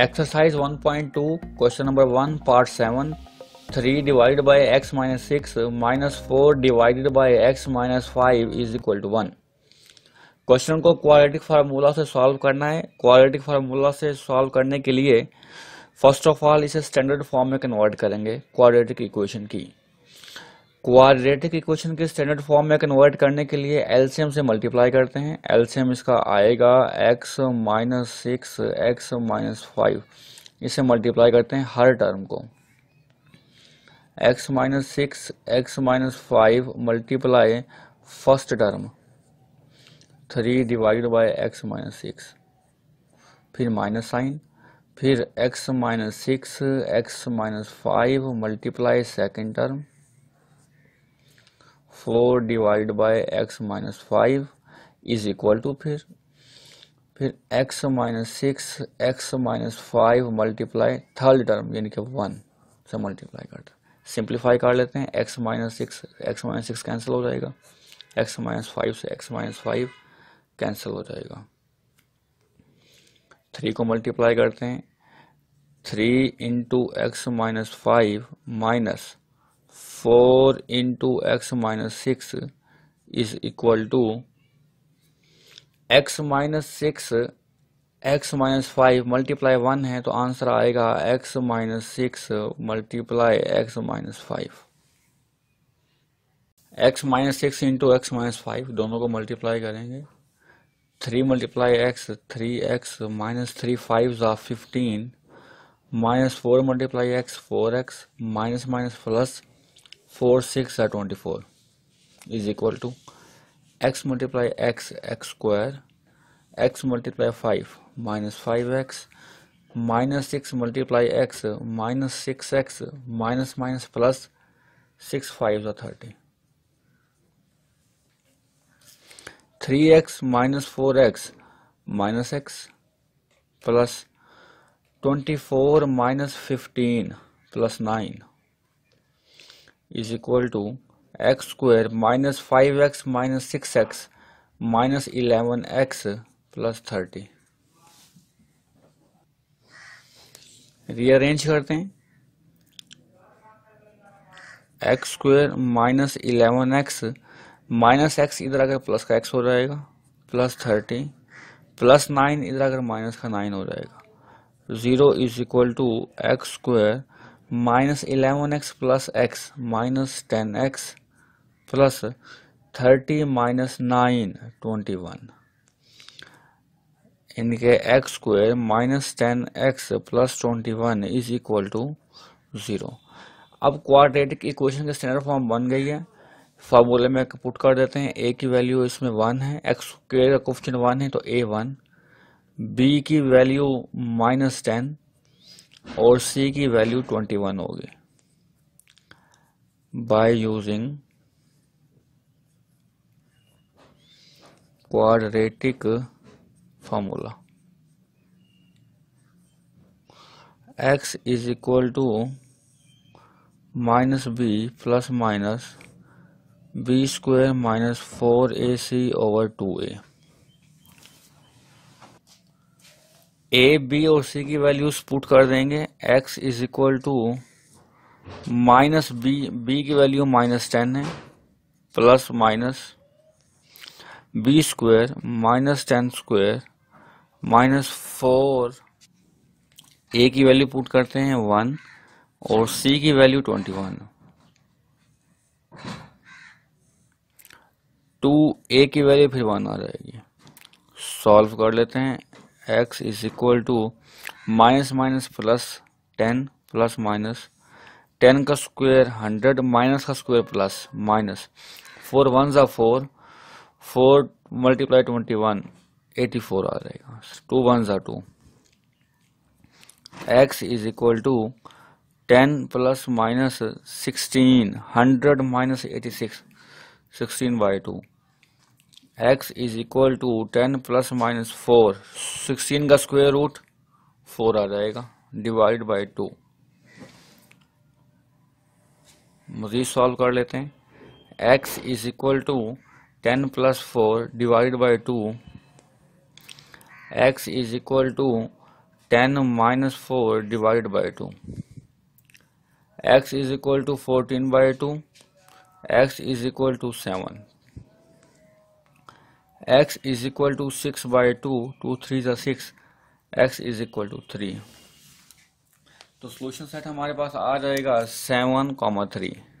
Exercise 1.2 question number 1 part 7 3 divide by x minus 6 minus 4 divided by x minus 5 is equal to 1। Question को quadratic formula से solve करना है। Quadratic formula से solve करने के लिए फर्स्ट ऑफ ऑल इसे स्टैंडर्ड फॉर्म में कन्वर्ट करेंगे। क्वाड्रेटिक इक्वेशन की स्टैंडर्ड फॉर्म में कन्वर्ट करने के लिए एलसीएम से मल्टीप्लाई करते हैं। एलसीएम इसका आएगा x माइनस 6 x माइनस 5, इसे मल्टीप्लाई करते हैं हर टर्म को। x minus 6 x minus 5 multiply first term 3 divide by x minus 6, फिर माइनस साइन, फिर x minus 6 x minus 5 multiply second term 4 divide by x minus 5 is equal to फिर x minus 6 x minus 5 multiply third term यानी कि 1 से multiply करते हैं। Simplify कर लेते हैं, x माइनस 6 कैंसिल हो जाएगा, x माइनस 5 से x माइनस 5 कैंसिल हो जाएगा। 3 को मल्टीप्लाई करते हैं, 3 into x minus 5 minus 4 into x minus 6 is equal to x minus 6 x minus 5 multiply 1 है तो आंसर आएगा x minus 6 multiply x minus 5। x minus 6 into x minus 5 दोनों को मल्टीप्लाई करेंगे। 3 multiply x 3x minus 3 5 15 minus 4 multiply x 4x minus minus plus 4 6 24 is equal to x multiply x x square x multiply 5 minus 5x minus 6 multiply x minus 6x minus minus plus 6 5 30। 3x minus 4x minus x plus 24 minus 15 plus 9 is equal to x square minus 5x minus 6x minus 11x plus 30। Rearrange करते हैं, x square minus 11x minus x इधर आकर plus का x हो जाएगा, plus 30 plus 9 इधर आकर minus का 9 हो जाएगा। 0 is equal to x square minus 11x plus x minus 10x plus 30 minus 9 21 इनके x square minus 10x plus 21 is equal to 0। अब क्वाड्रेटिक इक्वेशन की स्टैंडर्ड फॉर्म बन गई है, फार्मूले में पुट कर देते हैं। a की वैल्यू इसमें 1 है, एक्स स्क्वायर का कोएफिशिएंट 1 है तो a 1, b की वैल्यू माइनस 10 और c की वैल्यू 21 होगी। By using quadratic formula x is equal to minus b plus minus b square minus 4ac over 2a। A B और सी की वैल्यूज पुट कर देंगे। X is equal to minus B, B की value minus 10 है, plus minus B square minus 10 square minus 4। A की value put करते हैं 1 और सी की वैल्यू 21। 2 ए की वैल्यू फिर 1 आ जाएगी। सॉल्व कर लेते हैं, x is equal to minus minus plus minus 10 का स्क्वायर 100 माइनस का square plus minus 4 1s are 4 4 multiply 21 84 आ जाएगा, 2 1s are 2। x is equal to 10 plus minus 16 100 minus 86 16 by 2। x is equal to 10 plus minus 4 16 का square root 4 आ जाएगा, divide by 2। Majeed solve कर लेते हैं, x is equal to 10 plus 4 divide by 2 x is equal to 10 minus 4 divided by 2. X is equal to 14 by 2. X is equal to 7. X is equal to 6 by 2. 2 3s are 6. X is equal to 3. तो solution set हमारे पास आ जाएगा 7,3.